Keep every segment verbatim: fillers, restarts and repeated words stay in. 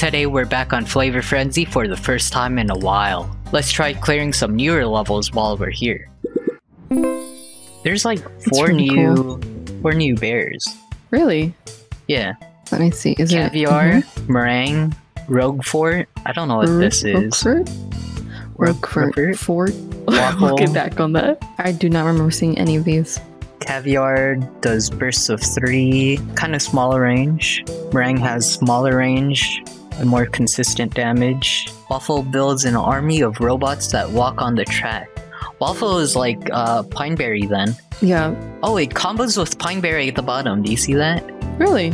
Today we're back on Flavor Frenzy for the first time in a while. Let's try clearing some newer levels while we're here. There's like four really new cool. four new bears. Really? Yeah. Let me see. Is Caviar, it Caviar, Meringue, Rogue Fort? I don't know what Rogue, this is. Rogue Fort? Rogue Fort? Waffle. We'll get back on that. I do not remember seeing any of these. Caviar does bursts of three, kind of smaller range. Meringue has smaller range and more consistent damage. Waffle builds an army of robots that walk on the track. Waffle is like uh, Pineberry then. Yeah. Oh, it combos with Pineberry at the bottom. Do you see that? Really?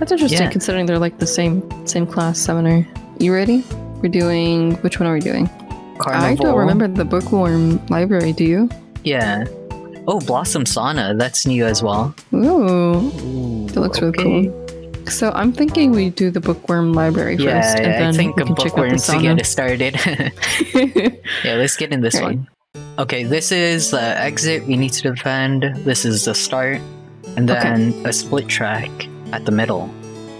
That's interesting, yeah. Considering they're like the same same class summoner. You ready? We're doing... Which one are we doing? Carnival. I don't remember the Bookworm library, do you? Yeah. Oh, Blossom Sauna. That's new as well. Ooh. Ooh that looks okay. really cool. So I'm thinking we do the Bookworm library yeah, first. Yeah, I think a Bookworm to get it started. Yeah, let's get in this right. one. Okay, this is the exit we need to defend. This is the start. And then okay. a split track at the middle.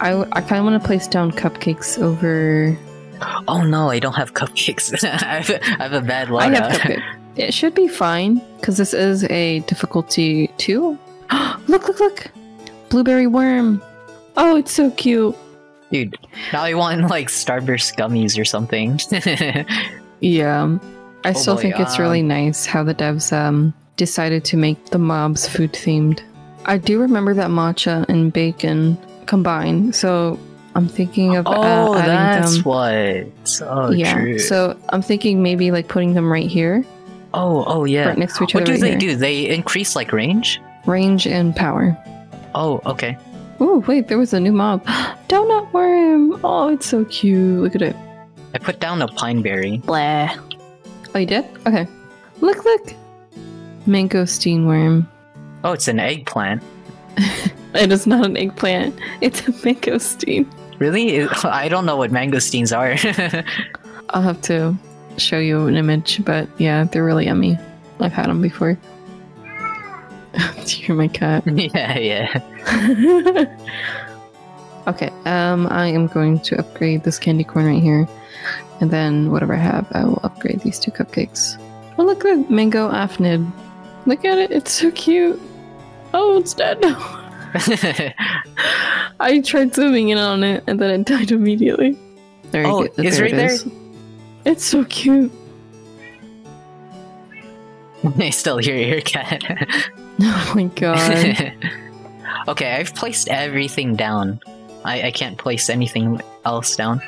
I, I kind of want to place down cupcakes over... Oh no, I don't have cupcakes. I, have, I have a bad lineup. I have cupcakes. It should be fine, because this is a difficulty two. Look, look, look! Blueberry worm! Oh, it's so cute! Dude, now I want, like, Starburst gummies or something. Yeah. I oh still boy, think it's um, really nice how the devs um decided to make the mobs food-themed. I do remember that matcha and bacon combine, so... I'm thinking of oh, uh, adding that's them. What. Oh, yeah. True. So I'm thinking maybe like putting them right here. Oh, oh yeah. Right next to each what other. What do right they here. do? They increase like range, range and power. Oh, okay. Oh wait, there was a new mob. Donut worm. Oh, it's so cute. Look at it. I put down a Pineberry. Blah. Oh, you did? Okay. Look, look. Mangosteen worm. Oh, it's an eggplant. It is not an eggplant. It's a mangosteen. Really? I don't know what mangosteens are. I'll have to show you an image, but yeah, they're really yummy. I've had them before. Do you hear my cat? Yeah, yeah. Okay, um, I am going to upgrade this candy corn right here. And then whatever I have, I will upgrade these two cupcakes. Oh, look at mango afnid. Look at it. It's so cute. Oh, it's dead now. I tried zooming in on it and then it died immediately. There oh, get, it's there right it is. there. It's so cute. I still hear your cat. Oh my god. Okay, I've placed everything down. I, I can't place anything else down.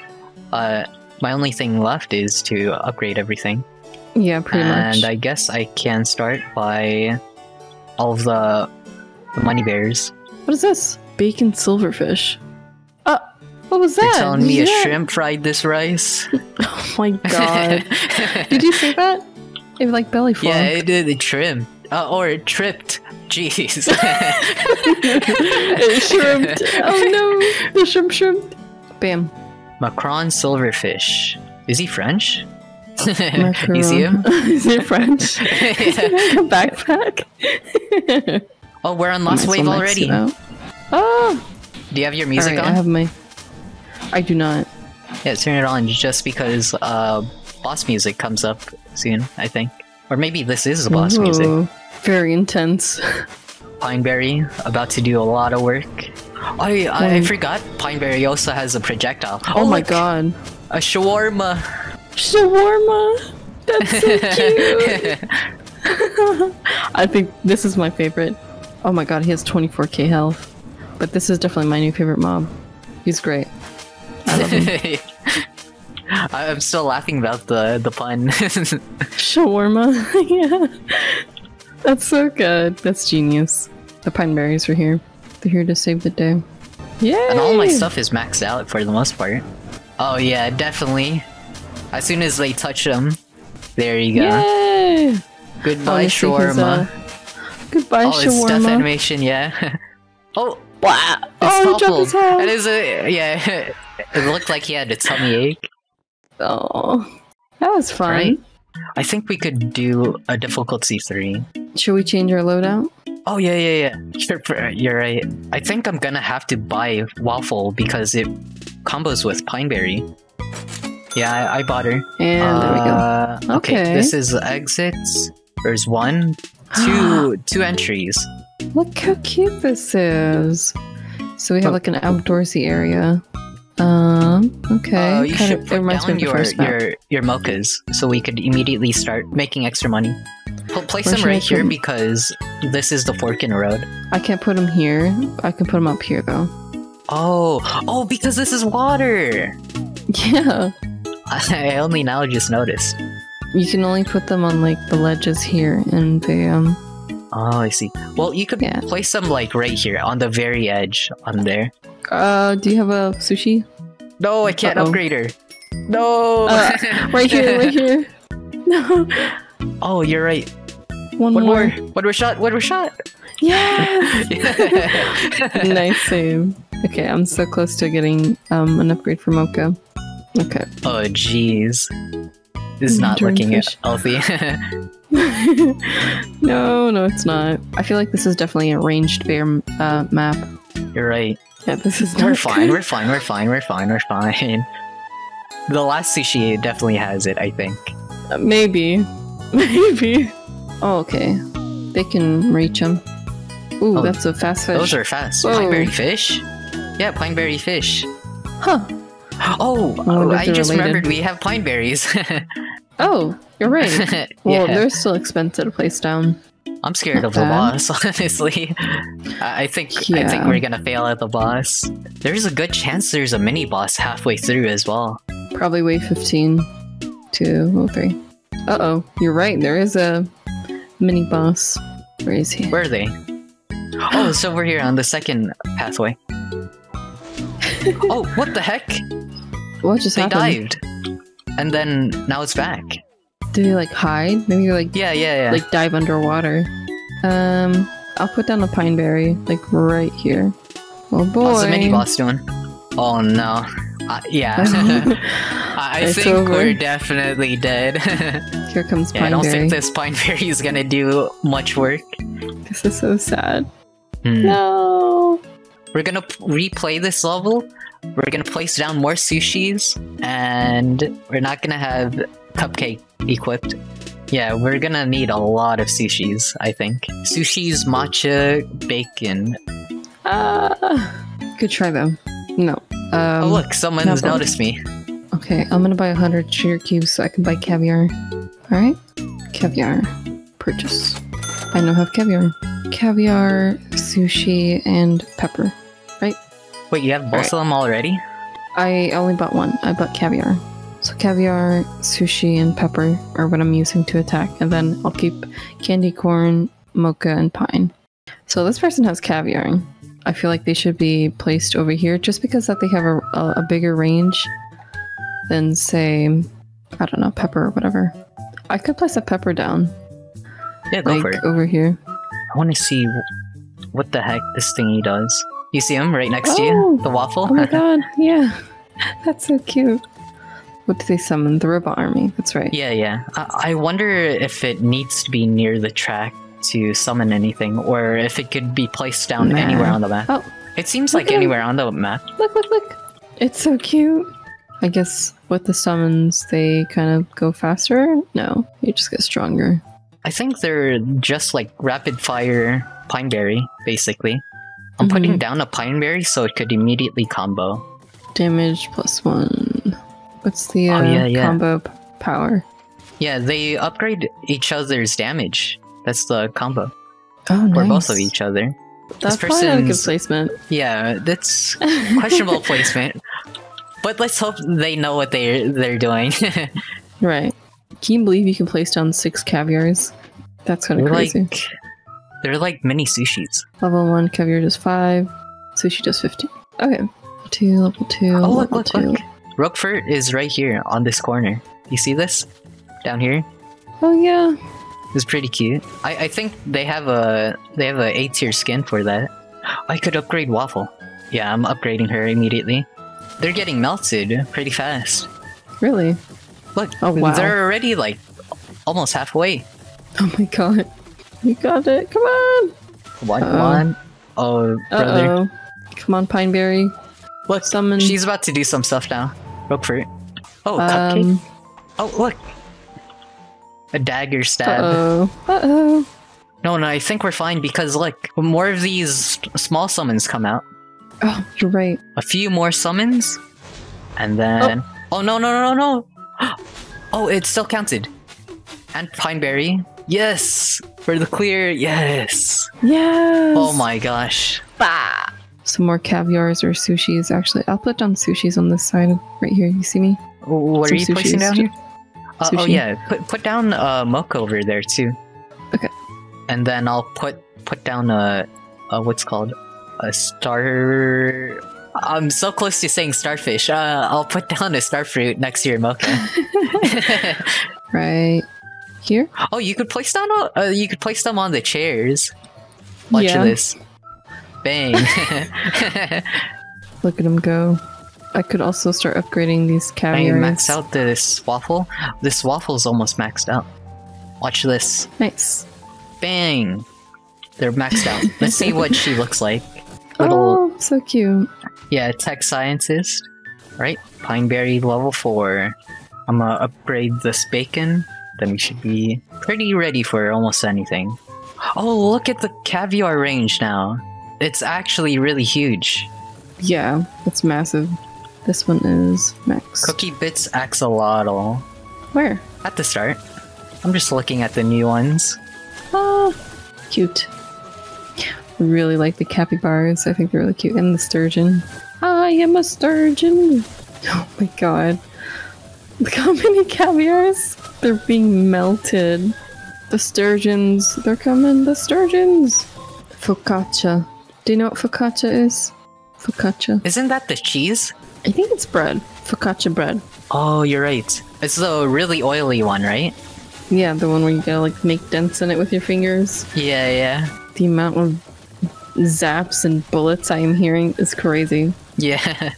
Uh, my only thing left is to upgrade everything. Yeah, pretty and much. And I guess I can start by all of the, the money bears. What is this? Bacon silverfish. Uh, what was that? You're telling me yeah. a shrimp fried this rice? Oh my god. Did you say that? It like belly flopped. Yeah, it did. It trimmed. Uh, or it tripped. Jeez. It shrimped. Oh no. The shrimp shrimped. Bam. Macron silverfish. Is he French? You see him? Is he French? Is he like a backpack? Oh, we're on Lost Wave already. Oh! Do you have your music right, on? I have my... I do not. Yeah, turn it on just because uh, boss music comes up soon, I think. Or maybe this is the boss Ooh, music. Very intense. Pineberry, about to do a lot of work. I, I, I forgot Pineberry also has a projectile. Oh, oh my god. A shawarma. Shawarma! That's so cute! I think this is my favorite. Oh my god, he has twenty-four K health. But this is definitely my new favorite mob. He's great. I love him. I'm still laughing about the, the pun. Shawarma. Yeah. That's so good. That's genius. The Pineberries are here. They're here to save the day. Yay! And all my stuff is maxed out for the most part. Oh yeah, definitely. As soon as they touch them, there you go. Yay! Goodbye, oh, shawarma. Goodbye, oh, shawarma. Oh, death animation, yeah. Oh, wow! It's oh, he dropped his head. It is a yeah. It looked like he had a tummy ache. Oh, that was fun. Right? I think we could do a difficulty three. Should we change our loadout? Oh yeah, yeah, yeah. You're, you're right. I think I'm gonna have to buy Waffle because it combos with Pineberry. Yeah, I, I bought her. And uh, there we go. Okay. okay. This is exits. There's one, two, two entries. Look how cute this is. So we have oh. like an outdoorsy area. Um. Okay. Oh, you kind should of, put down your, your your mochas so we could immediately start making extra money. Place Where them right here them? because this is the fork in the road. I can't put them here. I can put them up here though. Oh, oh, because this is water. Yeah. I only now just noticed. You can only put them on like the ledges here and the um. Oh, I see. Well, you could yeah. place them like right here on the very edge on there. Uh, do you have a sushi? No, I can't uh -oh. upgrade her. No. Uh, right here, right here. No. Oh, you're right. One, one more. more. One more shot. One more shot. Yes. yeah. Nice save. Okay, I'm so close to getting um an upgrade for Mocha. Okay. Oh, jeez. This is not looking healthy. No, no, it's not. I feel like this is definitely a ranged bear uh, map. You're right. Yeah, this is. We're fine. We're fine. We're fine. We're fine. We're fine. The last sushi definitely has it. I think. Uh, maybe. Maybe. Oh, okay. They can reach him. Ooh, oh, that's a fast fish. Those are fast. Whoa. Pineberry fish? Yeah, Pineberry fish. Huh. Oh, oh I just related. remembered we have pineberries. Oh, you're right. yeah. Well, they're still expensive to place down. I'm scared Not of bad. the boss, honestly. I think yeah. I think we're gonna fail at the boss. There's a good chance there's a mini boss halfway through as well. Probably wave fifteen, two, or three. Uh-oh, you're right, there is a mini boss. Where is he? Where are they? Oh, so we're here on the second pathway. Oh, what the heck? What just they happened? They dived. And then, now it's back. Do they like hide? Maybe like- Yeah, yeah, yeah. Like dive underwater. Um, I'll put down a Pineberry, like right here. Oh boy. What's the mini boss doing? Oh no. Uh, yeah, I it's think over. we're definitely dead. Here comes Pineberry. Yeah, I don't think this Pineberry is gonna do much work. This is so sad. Mm. No! We're gonna replay this level, we're gonna place down more sushis, and we're not gonna have cupcake equipped. Yeah, we're gonna need a lot of sushis, I think. Sushis, matcha, bacon. Uh, good try though. No. Um, oh look, someone's noticed me. Okay, I'm gonna buy one hundred sugar cubes so I can buy caviar. Alright. Caviar. Purchase. I don't have caviar. Caviar, sushi, and pepper. Right? Wait, you have both of them already? I only bought one. I bought caviar. So caviar, sushi, and pepper are what I'm using to attack. And then I'll keep candy corn, mocha, and pine. So this person has caviar. I feel like they should be placed over here just because that they have a, a, a bigger range than, say, I don't know, pepper or whatever. I could place a pepper down. Yeah, go like, for it. over here. I want to see what the heck this thingy does. You see him right next oh! to you? The waffle? Oh my god, yeah. That's so cute. What do they summon? The robot army. That's right. Yeah, yeah. I, I wonder if it needs to be near the track to summon anything, or if it could be placed down nah. anywhere on the map. Oh, it seems like anywhere on the map. Look, look, look! It's so cute! I guess with the summons, they kind of go faster? No, you just get stronger. I think they're just like rapid-fire Pineberry, basically. I'm mm-hmm. putting down a Pineberry so it could immediately combo. Damage plus one. What's the uh, oh, yeah, yeah. combo p power? Yeah, they upgrade each other's damage. That's the combo. Oh, nice. Or both of each other. That's this probably not a good placement. Yeah, that's questionable placement. But let's hope they know what they're, they're doing. Right. Can you believe you can place down six caviars? That's kind of crazy. Like, they're like mini sushis. Level one caviar does five. Sushi does fifteen. Okay. Two, level two, oh, look, level look, two. Look. Rogue Fort is right here on this corner. You see this? Down here? Oh, yeah. It's pretty cute. I, I think they have a they have a A-tier skin for that. I could upgrade Waffle. Yeah, I'm upgrading her immediately. They're getting melted pretty fast. Really? Look, oh, wow. They're already like almost halfway. Oh my god. You got it. Come on. One, uh-oh. one. Oh, brother. Uh-oh. Come on, Pineberry. Look, summon... she's about to do some stuff now. Rogue Fort. Oh, cupcake. Um... Oh, look. A dagger stab. Uh-oh. Uh-oh. No, no, I think we're fine because, look, more of these small summons come out. Oh, you're right. A few more summons. And then... Oh, oh no, no, no, no. Oh, it's still counted. And Pineberry. Yes! For the clear, yes! Yes! Oh my gosh. Bah! Some more caviars or sushis, actually. I'll put down sushis on this side right here. You see me? What Some are you placing down here? Uh, oh yeah, put, put down uh, Mocha over there too. Okay. And then I'll put put down a, a what's called a star... I'm so close to saying starfish. Uh, I'll put down a starfruit next to your Mocha. Right here. Oh, you could place down. Uh, you could place them on the chairs. Watch yeah. this. Bang. Look at him go. I could also start upgrading these caviars. I maxed out this waffle. This waffle's almost maxed out. Watch this. Nice. Bang. They're maxed out. Let's see what she looks like. Little, oh, so cute. Yeah, tech scientist. Right? Pineberry level four. I'm gonna upgrade this bacon. Then we should be pretty ready for almost anything. Oh, look at the caviar range now. It's actually really huge. Yeah, it's massive. This one is max. Cookie Bits Axolotl. Where? At the start. I'm just looking at the new ones. Ah, cute. I really like the capybaras. I think they're really cute. And the sturgeon. I am a sturgeon. Oh my god. Look how many caviars. They're being melted. The sturgeons. They're coming. The sturgeons. Focaccia. Do you know what focaccia is? Focaccia. Isn't that the cheese? I think it's bread. Focaccia bread. Oh, you're right. It's the really oily one, right? Yeah, the one where you gotta like make dents in it with your fingers. Yeah, yeah. The amount of zaps and bullets I am hearing is crazy. Yeah.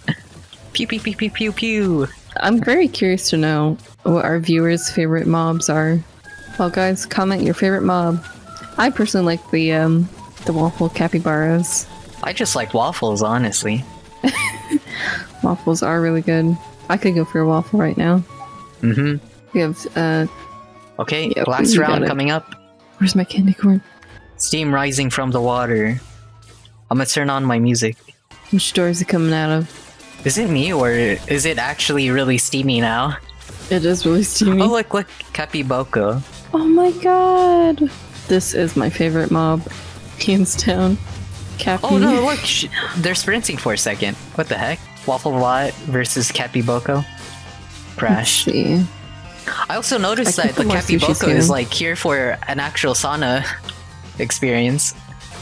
Pew, pew, pew, pew, pew, pew. I'm very curious to know what our viewers' favorite mobs are. Well, guys, comment your favorite mob. I personally like the, um... the waffle capybaras. I just like waffles, honestly. Waffles are really good. I could go for a waffle right now. Mm-hmm. We have, uh... okay, yeah, last round coming up. Where's my candy corn? Steam rising from the water. I'm gonna turn on my music. Which door is it coming out of? Is it me, or is it actually really steamy now? It is really steamy. Oh, look, look. Capyboco. Oh my god! This is my favorite mob. Hands down. Cappy. Oh no, look! Sh they're sprinting for a second. What the heck? Waffle Lot versus Capyboco. Crash. Let's see. I also noticed I that the Capyboco is like here for an actual sauna experience.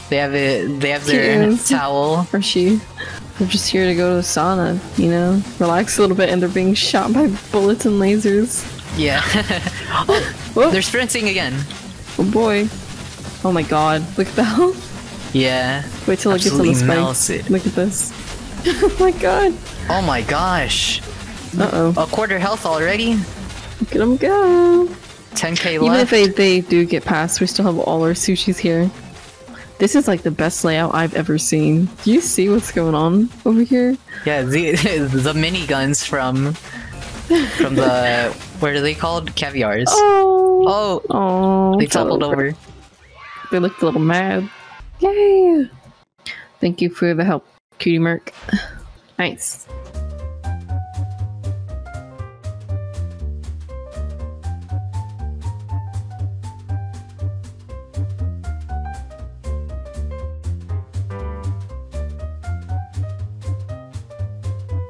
They have it. They have their towel. Or she. They're just here to go to the sauna, you know? Relax a little bit, and they're being shot by bullets and lasers. Yeah. Oh, they're sprinting again. Oh boy. Oh my god, look at the health. Yeah. Wait till it gets on the spike. Look at this. Oh my god. Oh my gosh. Uh-oh. A quarter health already? Look at them go. ten K left. Even if they, they do get past, we still have all our sushis here. This is like the best layout I've ever seen. Do you see what's going on over here? Yeah, the, the miniguns from... From the... What are they called? Caviars. Oh! Oh! Oh, they toppled over. over. They looked a little mad. Yay! Thank you for the help, Cutie Merc. Nice.